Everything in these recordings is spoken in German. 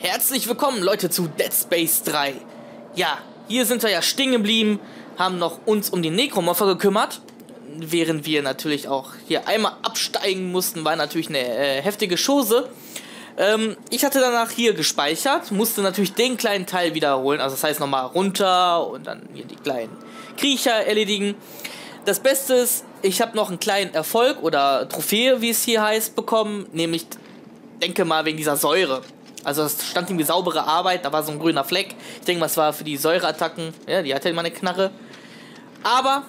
Herzlich willkommen, Leute, zu Dead Space 3. Ja, hier sind wir ja stehen geblieben, haben noch uns um die Nekromorpher gekümmert, während wir natürlich auch hier einmal absteigen mussten, war natürlich eine heftige Chose. Ich hatte danach hier gespeichert, musste natürlich den kleinen Teil wiederholen, also das heißt nochmal runter und dann hier die kleinen Kriecher erledigen. Das Beste ist, ich habe noch einen kleinen Erfolg oder Trophäe, wie es hier heißt, bekommen, nämlich, denke mal, wegen dieser Säure. Also es stand irgendwie saubere Arbeit, da war so ein grüner Fleck. Ich denke mal, es war für die Säureattacken. Ja, die hatte immer eine Knarre. Aber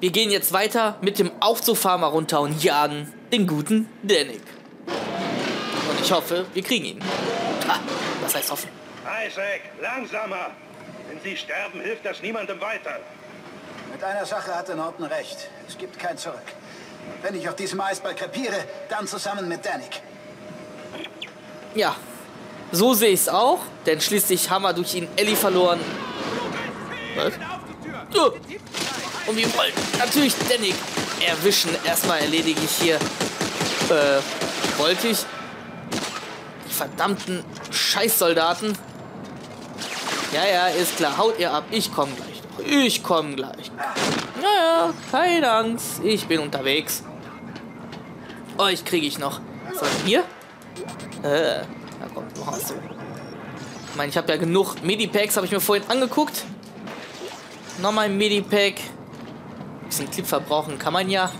wir gehen jetzt weiter mit dem Aufzugfarmer runter und jagen den guten Danik. Und ich hoffe, wir kriegen ihn. Ha, das heißt hoffen. Isaac, langsamer! Wenn Sie sterben, hilft das niemandem weiter. Mit einer Sache hatte Norton recht. Es gibt kein Zurück. Wenn ich auf diesem Eisball krepiere, dann zusammen mit Danik. Ja, so sehe ich es auch, denn schließlich haben wir durch ihn Ellie verloren. Was? Ja. Und wir wollen natürlich Danik erwischen. Erstmal erledige ich hier. Wollte ich. Die verdammten Scheißsoldaten. Ja, ist klar. Haut ihr ab. Ich komme gleich noch. Ich komme gleich. Naja, keine Angst. Ich bin unterwegs. Euch kriege ich noch. So, hier. Na komm, wo hast du? Ich meine, ich habe ja genug Medipacks, habe ich mir vorhin angeguckt. Nochmal ein Medipack. Ein bisschen Clip verbrauchen kann man ja.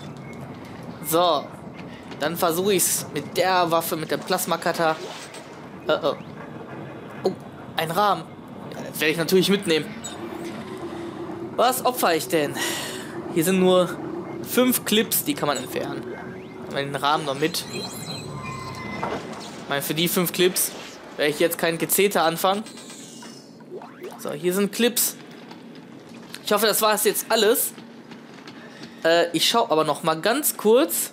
So. Dann versuche ich es mit der Waffe, mit der Plasmacutter. Oh, ein Rahmen. Ja, das werde ich natürlich mitnehmen. Was opfer ich denn? Hier sind nur 5 Clips, die kann man entfernen. Den Rahmen noch mit. Ich meine, für die 5 Clips werde ich jetzt keinen Gezeter anfangen. So, hier sind Clips. Ich hoffe, das war es jetzt alles. Ich schaue aber noch mal ganz kurz.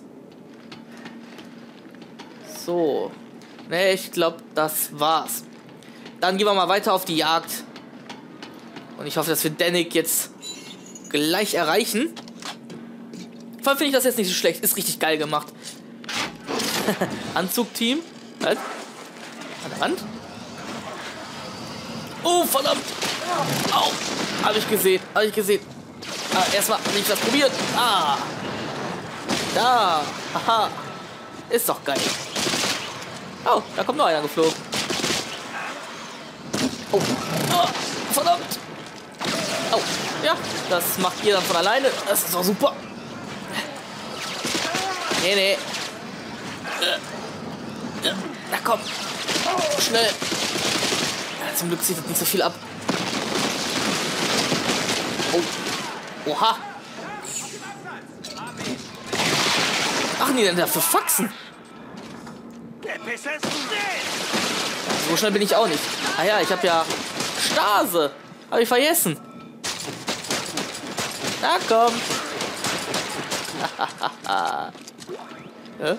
So. Ne, ich glaube, das war's. Dann gehen wir mal weiter auf die Jagd. Und ich hoffe, dass wir Danik jetzt gleich erreichen. Vor allem finde ich das jetzt nicht so schlecht. Ist richtig geil gemacht. Anzugteam. Was? An der Wand? Oh, verdammt! Au! Hab ich gesehen. Ah, erstmal hab ich das probiert. Ah! Da! Haha! Ist doch geil. Oh, da kommt noch einer geflogen. Oh! Oh verdammt! Oh! Ja, das macht ihr dann von alleine. Das ist doch super! Nee. Na komm, schnell. Ja, zum Glück sieht das nicht so viel ab. Oh. Oha. Machen die denn dafür Faxen? So schnell bin ich auch nicht. Ah ja, ich habe ja Stase. Habe ich vergessen. Na komm. Ja?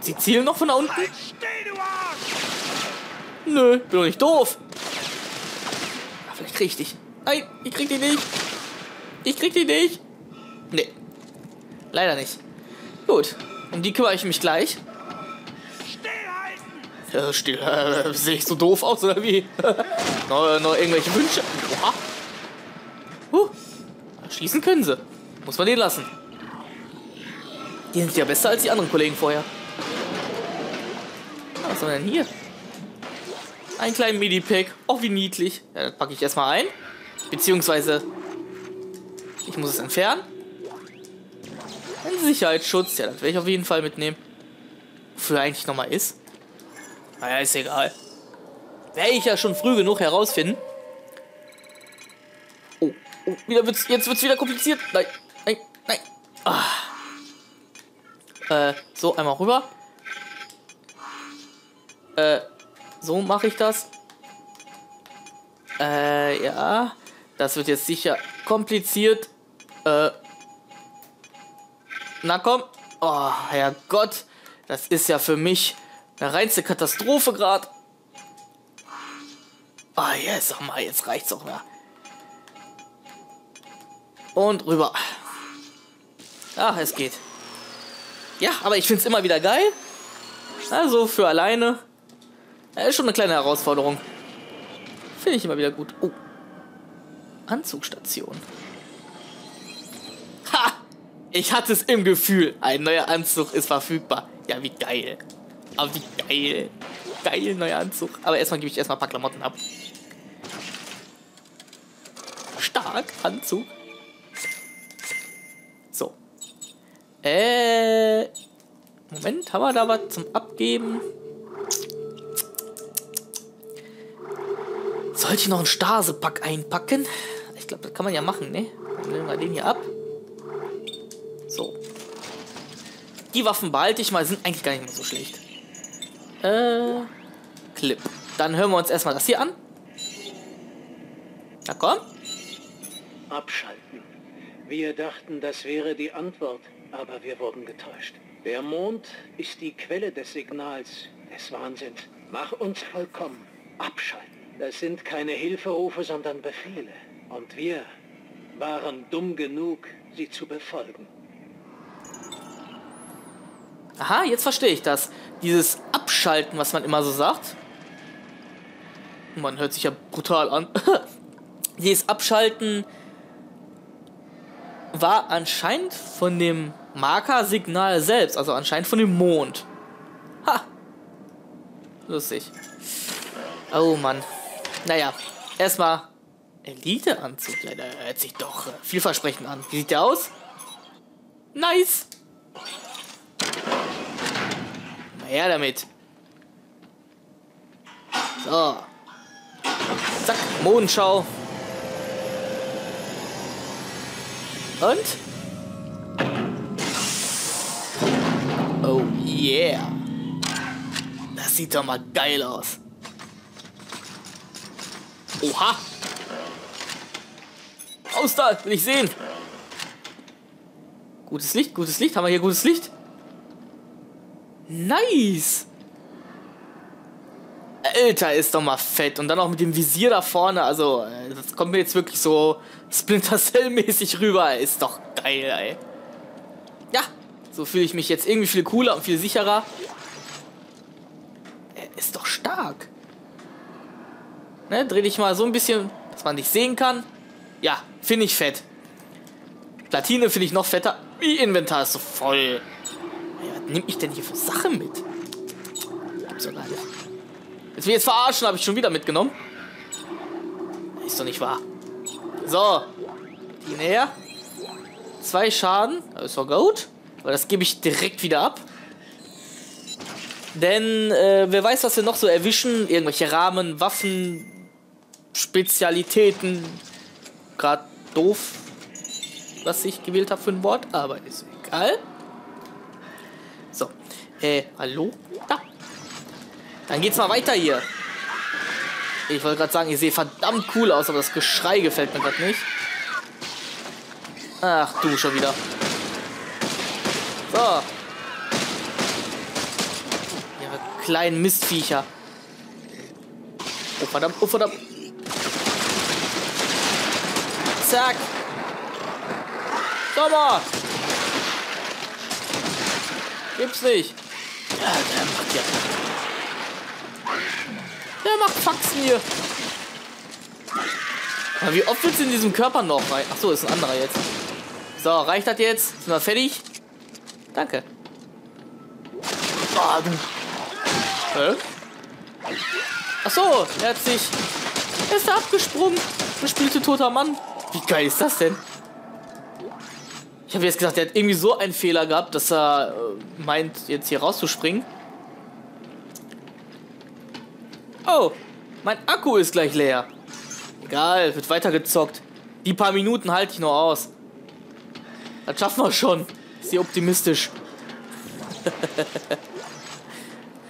Sie zielen noch von da unten? Nö, bin doch nicht doof. Ach, vielleicht krieg ich dich. Nein, ich krieg dich nicht. Nee, leider nicht. Gut, um die kümmere ich mich gleich. Stillhalten! Sehe ich so doof aus, oder wie? Noch irgendwelche Wünsche? Oha. Schießen können sie. Muss man den lassen. Die sind ja besser als die anderen Kollegen vorher. Was haben wir denn hier? Ein kleinen Medipack. Auch wie niedlich. Ja, das packe ich erstmal ein. Beziehungsweise, ich muss es entfernen. Ein Sicherheitsschutz. Ja, das werde ich auf jeden Fall mitnehmen. Wofür er eigentlich nochmal ist. Naja, ist egal. Werde ich ja schon früh genug herausfinden. Oh, jetzt wird's wieder kompliziert. Nein. Ah. So, einmal rüber. So mache ich das. Ja. Das wird jetzt sicher kompliziert. Na komm. Oh, Herrgott. Das ist ja für mich eine reinste Katastrophe gerade. Ah, jetzt sag mal, jetzt reicht's auch mehr. Und rüber. Ach, es geht. Ja, aber ich find's immer wieder geil. Also für alleine. Das ist schon eine kleine Herausforderung. Finde ich immer wieder gut. Oh. Anzugstation. Ha! Ich hatte es im Gefühl. Ein neuer Anzug ist verfügbar. Ja, wie geil. Aber wie geil. Geil, neuer Anzug. Aber erstmal gebe ich ein paar Klamotten ab. Stark, Anzug. So. Moment, haben wir da was zum Abgeben? Sollte ich noch einen Stasepack einpacken? Ich glaube, das kann man ja machen, ne? Dann nehmen wir den hier ab. So. Die Waffen behalte ich mal, sind eigentlich gar nicht mehr so schlecht. Clip. Dann hören wir uns erstmal das hier an. Na komm. Abschalten. Wir dachten, das wäre die Antwort, aber wir wurden getäuscht. Der Mond ist die Quelle des Signals, des Wahnsinns. Mach uns vollkommen. Abschalten. Das sind keine Hilferufe, sondern Befehle. Und wir waren dumm genug, sie zu befolgen. Aha, jetzt verstehe ich das. Dieses Abschalten, was man immer so sagt. Man hört sich ja brutal an. Dieses Abschalten war anscheinend von dem Markersignal selbst. Also anscheinend von dem Mond. Ha! Lustig. Oh Mann. Naja, erstmal Elite-Anzug. Leider hört sich doch vielversprechend an. Wie sieht der aus? Nice! Na her damit. So. Zack, Modenschau. Und? Oh yeah. Das sieht doch mal geil aus. Oha! Raus da! Will ich sehen! Gutes Licht, gutes Licht. Haben wir hier gutes Licht? Nice! Alter, ist doch mal fett. Und dann auch mit dem Visier da vorne. Also, das kommt mir jetzt wirklich so Splinter Cell-mäßig rüber. Ist doch geil, ey. Ja, so fühle ich mich jetzt irgendwie viel cooler und viel sicherer. Ist doch stark. Ne, dreh dich mal so ein bisschen, dass man dich sehen kann. Ja, finde ich fett. Platine finde ich noch fetter. Wie Inventar ist so voll. Ja, was nehme ich denn hier für Sachen mit? Gibt's doch gar nicht. Jetzt will ich jetzt verarschen, habe ich schon wieder mitgenommen. Ist doch nicht wahr. So. Die näher. 2 Schaden. Das ist doch gut. Aber das gebe ich direkt wieder ab. Denn wer weiß, was wir noch so erwischen. Irgendwelche Rahmen, Waffen, Spezialitäten. Gerade doof, was ich gewählt habe für ein Wort, aber ist egal. So, hallo? Da. Dann geht's mal weiter hier. Ich wollte gerade sagen, ich sehe verdammt cool aus, aber das Geschrei gefällt mir gerade nicht. Ach du, schon wieder. So. Ihre kleinen Mistviecher. Oh verdammt, oh verdammt. Zack. Komm mal. Gibt's nicht. Ja, der macht ja. Der macht Faxen hier. Aber wie oft wird's in diesem Körper noch rein? Achso, ist ein anderer jetzt. So, reicht das jetzt? Sind wir fertig? Danke. Ah, du. Hä? Achso, er hat sich. Er ist da abgesprungen. Gespielte toter Mann. Wie geil ist das denn? Ich habe jetzt gedacht, der hat irgendwie so einen Fehler gehabt, dass er meint, jetzt hier rauszuspringen. Oh, mein Akku ist gleich leer. Egal, wird weitergezockt. Die paar Minuten halte ich noch aus. Das schaffen wir schon. Ist hier optimistisch.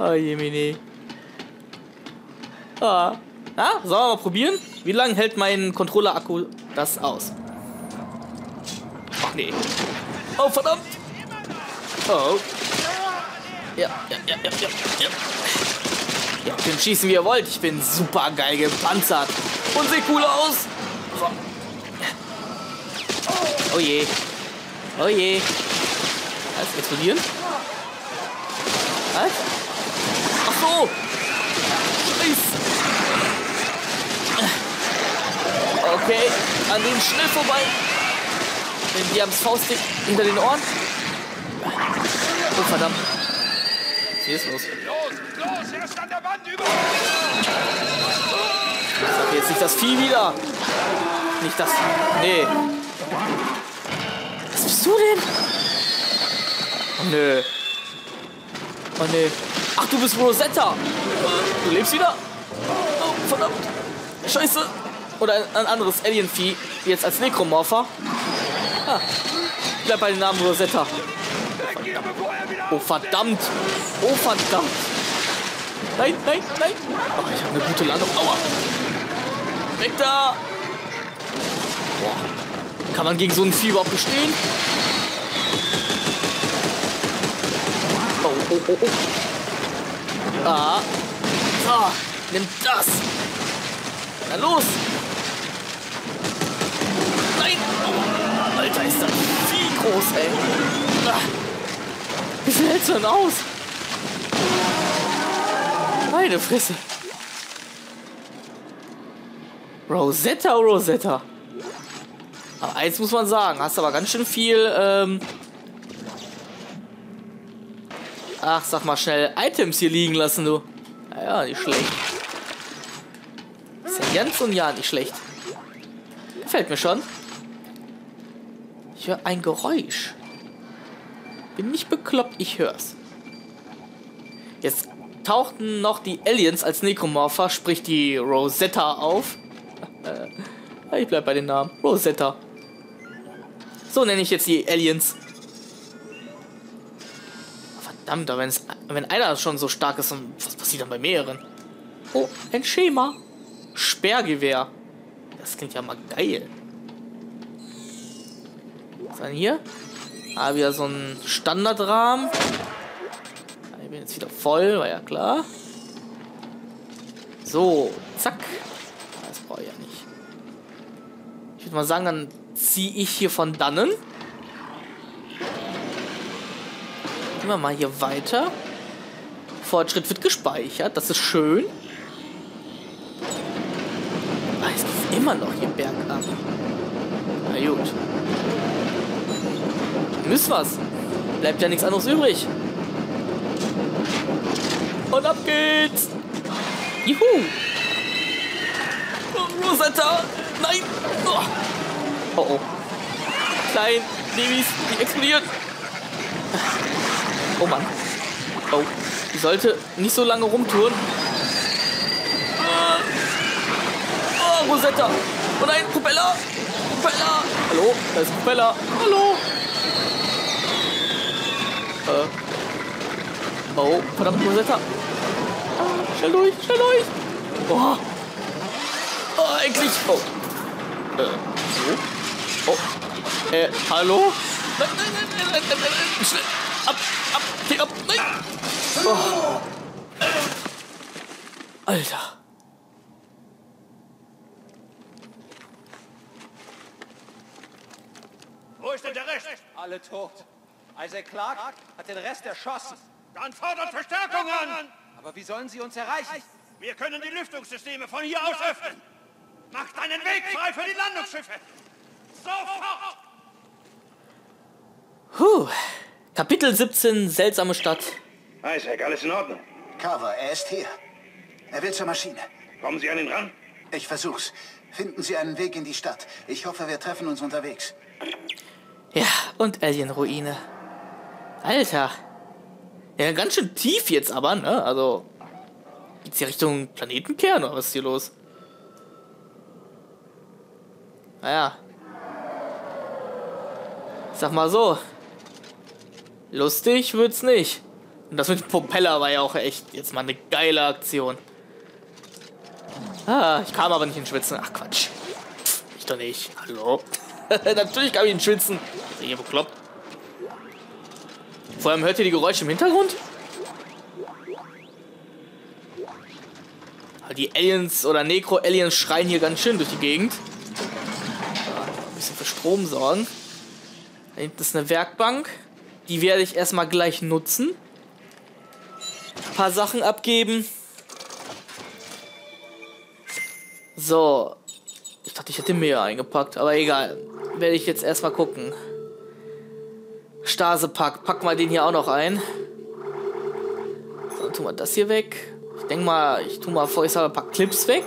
Oh, Jemine. Ah. Na, sollen wir mal probieren? Wie lange hält mein Controller-Akku das aus? Ach nee. Oh, verdammt! Oh. Ja, ja, ja, ja, ja, ja. Ihr könnt schießen, wie ihr wollt. Ich bin super geil gepanzert. Und sehe cool aus. So. Oh je. Oh je. Was? Explodieren? Was? Ach so! Nice! Okay, an denen schnell vorbei. Die haben das Faustdick hinter den Ohren. Oh, verdammt. Hier ist los. Los, er ist an der Wand über. Sag jetzt nicht das Vieh wieder. Nicht das Vieh. Nee. Was bist du denn? Oh, nö. Oh, nö. Ach, du bist Rosetta. Du lebst wieder? Oh, verdammt. Scheiße. Oder ein anderes Alien-Vieh. Jetzt als Nekromorpher. Ah. Ich bleib bei dem Namen Rosetta. Oh, verdammt. Oh, verdammt. Nein, nein, nein. Oh, ich habe eine gute Landung. Aua. Weg da. Boah. Kann man gegen so ein Vieh überhaupt bestehen? Oh, oh, oh, oh. Ah. Ah. Nimm das. Na los. Nein. Oh. Alter, ist das viel groß, ey. Ah. Wie viel hältst du denn aus? Meine Fresse. Rosetta, Rosetta. Aber eins muss man sagen, hast aber ganz schön viel, ach, sag mal schnell, Items hier liegen lassen, du. Naja, nicht schlecht. Ist ja ganz und ja nicht schlecht. Gefällt mir schon. Ich höre ein Geräusch. Bin nicht bekloppt, ich hör's. Jetzt tauchten noch die Aliens als Nekromorpher, sprich die Rosetta, auf. Ich bleib bei den Namen. Rosetta. So nenne ich jetzt die Aliens. Verdammt, aber wenn einer schon so stark ist, was passiert dann bei mehreren? Oh, ein Schema. Sperrgewehr. Das klingt ja mal geil. Was war denn hier? Ah, wieder so ein Standardrahmen. Ich bin jetzt wieder voll, war ja klar. So, zack. Das brauche ich ja nicht. Ich würde mal sagen, dann ziehe ich hier von dannen. Gehen wir mal hier weiter. Fortschritt wird gespeichert, das ist schön. Ah, es geht immer noch hier bergab. Na gut. Müssen wir's. Bleibt ja nichts anderes übrig. Und ab geht's. Juhu. Oh, Rosetta. Nein. Oh, oh. Oh. Klein. Babys, die explodieren. Oh Mann. Oh. Ich sollte nicht so lange rumtouren. Oh, Rosetta. Oh nein, Propeller. Propeller. Hallo, da ist Propeller. Hallo. Oh, verdammt, Rosetta. Oh, schnell durch, schnell durch. Oh, oh eigentlich. Oh. So. Oh. Hallo? Nein, nein, nein, nein, nein, nein. Schnell. Ab, ab, geh ab. Nein. Oh. Alter. Wo ist denn der Rest? Alle tot. Isaac Clark hat den Rest erschossen. Dann fordert Verstärkung an! Aber wie sollen sie uns erreichen? Wir können die Lüftungssysteme von hier aus öffnen! Macht einen Weg frei für die Landungsschiffe! Sofort! Huh. Kapitel 17, seltsame Stadt. Isaac, alles in Ordnung? Carver, er ist hier. Er will zur Maschine. Kommen Sie an ihn ran? Ich versuch's. Finden Sie einen Weg in die Stadt. Ich hoffe, wir treffen uns unterwegs. Ja, und Alien-Ruine. Alter. Ja, ganz schön tief jetzt aber, ne? Also, geht's hier Richtung Planetenkern oder was ist hier los? Naja. Ich sag mal so. Lustig wird's nicht. Und das mit dem Propeller war ja auch echt jetzt mal eine geile Aktion. Ah, ich kam aber nicht in Schwitzen. Ach, Quatsch. Pff, ich doch nicht. Hallo? Natürlich kann ich ihn schwitzen. Ist hier bekloppt. Vor allem hört ihr die Geräusche im Hintergrund? Die Aliens oder Necro-Aliens schreien hier ganz schön durch die Gegend. Ein bisschen für Strom sorgen. Da hinten ist eine Werkbank. Die werde ich erstmal gleich nutzen. Ein paar Sachen abgeben. So. Ich dachte, ich hätte mehr eingepackt, aber egal. Werde ich jetzt erstmal gucken. Stasepack. Pack mal den hier auch noch ein. So, tu mal das hier weg. Ich denke mal, ich tu mal vorher ein paar Clips weg.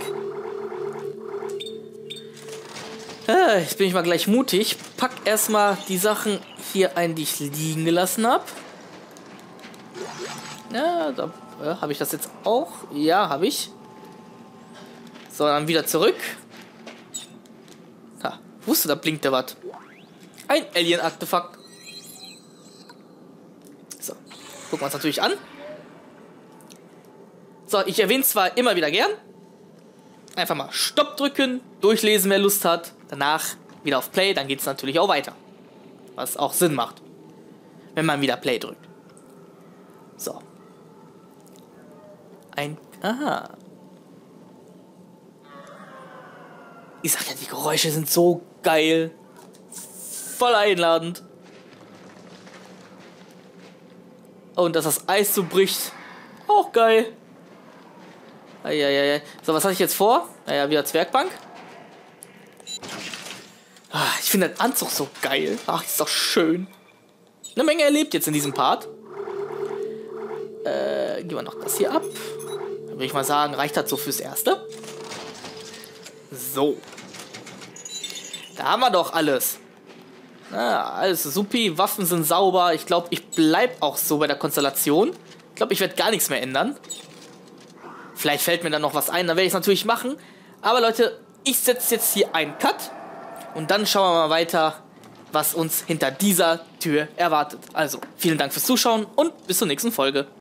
Jetzt bin ich mal gleich mutig. Pack erstmal die Sachen hier ein, die ich liegen gelassen habe. Ja, da habe ich das jetzt auch. Ja, habe ich. So, dann wieder zurück. Ha, wusste, da blinkt da was. Ein Alien-Artefakt. So, gucken wir uns natürlich an. So, ich erwähne zwar immer wieder gern. Einfach mal Stopp drücken, durchlesen, wer Lust hat. Danach wieder auf Play, dann geht es natürlich auch weiter. Was auch Sinn macht, wenn man wieder Play drückt. So. Ein... Aha. Ich sag ja, die Geräusche sind so geil. Voll einladend. Und dass das Eis so bricht. Auch geil. Eieiei. So, was hatte ich jetzt vor? Naja, wieder Zwergbank. Ah, ich finde den Anzug so geil. Ach, ist doch schön. Eine Menge erlebt jetzt in diesem Part. Gehen wir noch das hier ab. Dann würde ich mal sagen, reicht das so fürs Erste. So. Da haben wir doch alles. Ah, alles supi. Waffen sind sauber. Ich glaube, ich bleibe auch so bei der Konstellation. Ich glaube, ich werde gar nichts mehr ändern. Vielleicht fällt mir dann noch was ein, dann werde ich es natürlich machen. Aber Leute, ich setze jetzt hier einen Cut. Und dann schauen wir mal weiter, was uns hinter dieser Tür erwartet. Also, vielen Dank fürs Zuschauen und bis zur nächsten Folge.